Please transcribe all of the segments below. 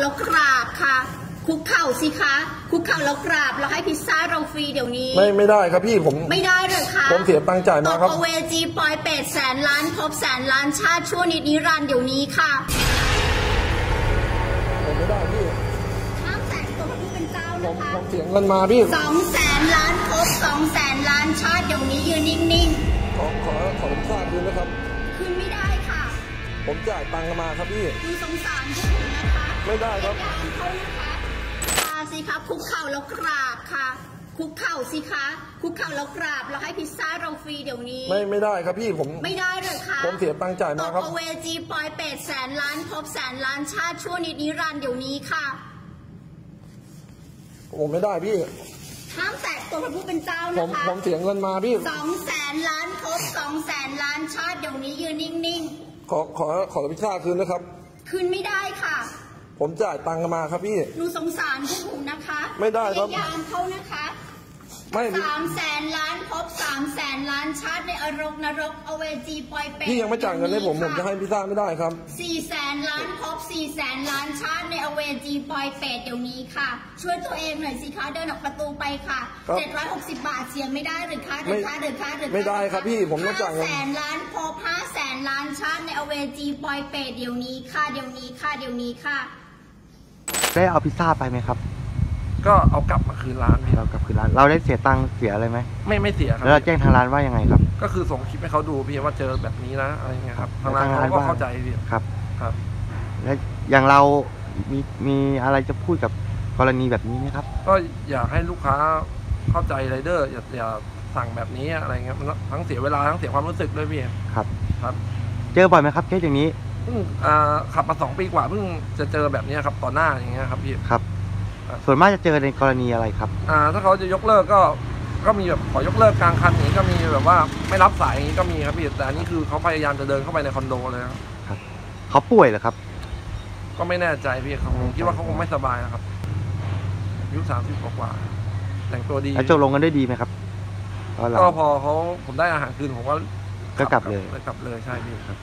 แล้วกราบค่ะคุกเข่าสิคะคุกเข่าแล้วกราบเราให้พิซซ่าเราฟรีเดี๋ยวนี้ไม่ได้ครับพี่ผมไม่ได้เลยค่ะผมเสียตังค์จ่ายมาครับตกเวจีปอยเป็ดแสนล้านพบแสนล้านชาติชั่วนิดนิรันดร์เดี๋ยวนี้ค่ะไม่ได้พี่200,000ตัวพระผู้เป็นเจ้านะคะเสียงกันมาพี่200,000 ล้านพบ200,000 ล้านชาติเดี๋ยวนี้ยืนนิ่งๆขอผมทราบด้วยนะครับคืนไม่ได้ค่ะผมจ่ายตังค์มาครับพี่คุณสงสารพวกผมนะคะไม่ได้ครับสิคะคุกเข่าแล้วกราบค่ะคุกเข่าสิคะคุกเข่าแล้วกราบเราให้พิซซ่าเราฟรีเดี๋ยวนี้ไม่ได้ครับพี่ผมไม่ได้เลยค่ะผมเสียตังค์จ่ายมาครับตกเวจีปอยเป็ดแสนล้านพบแสนล้านชาติชั่วนิดนิรันดร์เดี๋ยวนี้ค่ะผมไม่ได้พี่ห้ามแตะตัวพระผู้เป็นเจ้านะคะผมเสียเงินมาพี่200,000 ล้านพบ200,000 ล้านชาติเดี๋ยวนี้ยืนนิ่งๆขอพิซซ่าคืนนะครับคืนไม่ได้ค่ะผมจ่ายตังค์มาครับพี่หนูสงสารพวกหนูนะคะไม่ได้ครับยามเขานะคะ300,000 ล้านพบ300,000 ล้านชาติในอรกนรกอเวจีปอยเป็ดพี่ยังไม่จ่ายเงินให้ผมจะให้พิซซ่าไม่ได้ครับ400,000 ล้านพบ400,000 ล้านชาติในอเวจีปอยเป็ดเดี๋ยวนี้ค่ะช่วยตัวเองหน่อยสิคะเดินออกประตูไปค่ะ760 บาทเสียไม่ได้หรือคะหรือคะไม่ได้ครับพี่ผมไม่จ่ายเงิน500,000 ล้านพบ500,000 ล้านชาติในอเวจีปอยเป็ดเดี๋ยวนี้ค่ะเดี๋ยวนี้ค่ะได้เอาพิซซ่าไปไหมครับก็เอากลับมาคืนร้านพี่เอากลับคืนร้านเราได้เสียตังค์เสียอะไรไหมไม่เสียครับแล้วเราแจ้งทางร้านว่ายังไงครับก็คือส่งคลิปให้เขาดูพี่ว่าเจอแบบนี้นะอะไรเงี้ยครับทางร้านเขาก็เข้าใจพี่ครับแล้วอย่างเรามีอะไรจะพูดกับกรณีแบบนี้ไหมครับก็อยากให้ลูกค้าเข้าใจไรเดอร์อย่าสั่งแบบนี้อะไรเงี้ยมันทั้งเสียเวลาทั้งเสียความรู้สึกด้วยพี่ครับเจอบ่อยไหมครับเคสอย่างนี้ขับมา2 ปีกว่าเพิ่งจะเจอแบบนี้ครับต่อหน้าอย่างเงี้ยครับพี่ครับส่วนมากจะเจอในกรณีอะไรครับถ้าเขาจะยกเลิกก็มีแบบขอยกเลิกกลางคันนี้ก็มีแบบว่าไม่รับสายก็มีครับพี่แต่อันนี้คือเขาพยายามจะเดินเข้าไปในคอนโดเลยครับเขาป่วยเหรอครับก็ไม่แน่ใจพี่ครับผมคิดว่าเขาคงไม่สบายนะครับอายุ30 กว่าแต่งตัวดีจบลงกันได้ดีไหมครับก็พอผมได้อาหารคืนผมก็กลับเลยใช่พี่ครับ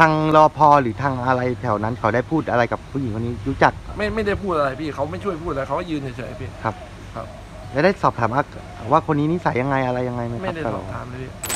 ทางรอพอหรือทางอะไรแถวนั้นเขาได้พูดอะไรกับผู้หญิงคนนี้รู้จักไม่ได้พูดอะไรพี่เขาไม่ช่วยพูดอะไรเขาก็ยืนเฉยๆพี่ครับแล้วได้สอบถามว่าคนนี้นิสัยยังไงอะไรยังไงไหมครับไม่ได้สอบถามเลย